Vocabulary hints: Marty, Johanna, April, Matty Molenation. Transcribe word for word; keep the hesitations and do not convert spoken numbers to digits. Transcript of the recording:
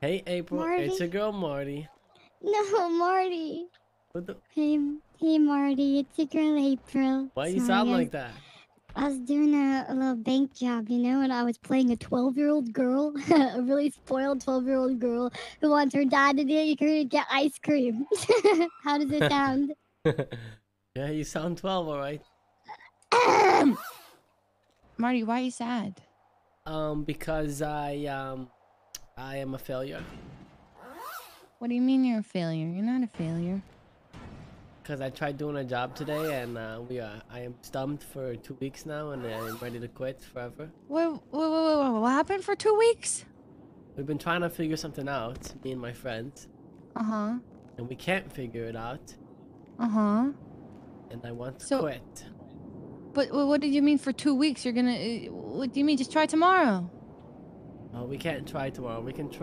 Hey, April. Marty. It's your girl, Marty. No, Marty. What the? Hey, hey, Marty. It's your girl, April. Why Sorry, you sound like that? I was doing a, a little bank job, you know, and I was playing a twelve-year-old girl, a really spoiled twelve-year-old girl who wants her dad to get ice cream. How does it sound? Yeah, you sound twelve, all right. Marty, why are you sad? Um, because I um. I am a failure. What do you mean you're a failure? You're not a failure. Because I tried doing a job today, and uh, we are. I am stumped for two weeks now, and I'm ready to quit forever. Wait, wait, wait, wait, what happened for two weeks? We've been trying to figure something out, me and my friends. Uh huh. And we can't figure it out. Uh huh. And I want to so, quit. But what do you mean for two weeks? You're gonna. What do you mean? Just try tomorrow. Oh, we can't try tomorrow. We can try.